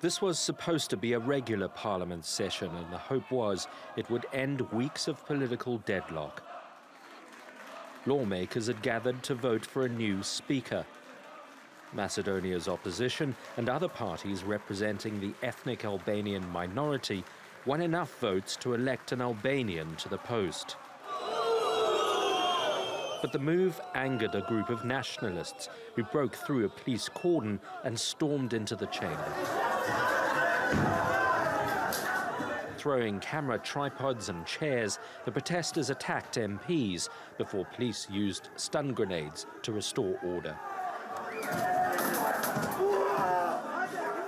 This was supposed to be a regular parliament session, and the hope was it would end weeks of political deadlock. Lawmakers had gathered to vote for a new speaker. Macedonia's opposition and other parties representing the ethnic Albanian minority won enough votes to elect an Albanian to the post. But the move angered a group of nationalists who broke through a police cordon and stormed into the chamber. Throwing camera tripods and chairs, the protesters attacked MPs before police used stun grenades to restore order.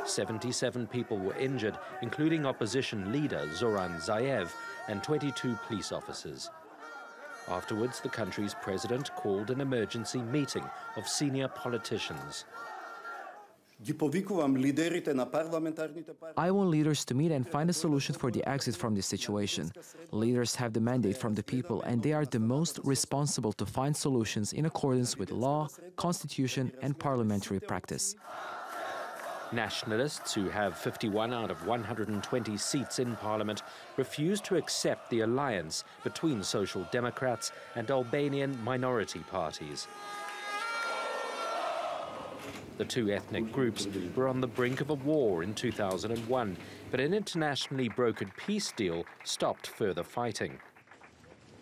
77 people were injured, including opposition leader Zoran Zaev and 22 police officers. Afterwards, the country's president called an emergency meeting of senior politicians. I want leaders to meet and find a solution for the exit from this situation. Leaders have the mandate from the people, and they are the most responsible to find solutions in accordance with law, constitution, and parliamentary practice. Nationalists, who have 51 out of 120 seats in parliament, refused to accept the alliance between Social Democrats and Albanian minority parties. The two ethnic groups were on the brink of a war in 2001, but an internationally brokered peace deal stopped further fighting.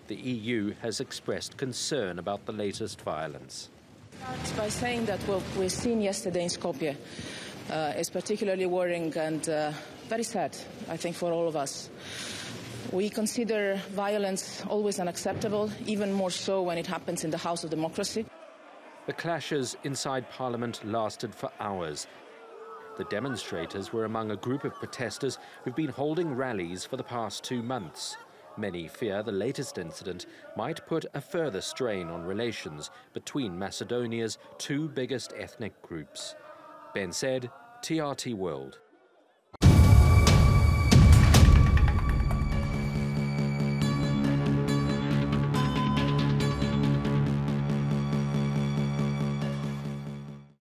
The EU has expressed concern about the latest violence. That's by saying that what we've seen yesterday in Skopje is particularly worrying and very sad, I think, for all of us. We consider violence always unacceptable, even more so when it happens in the House of Democracy. The clashes inside Parliament lasted for hours. The demonstrators were among a group of protesters who've been holding rallies for the past 2 months. Many fear the latest incident might put a further strain on relations between Macedonia's two biggest ethnic groups. Ben Said, TRT World.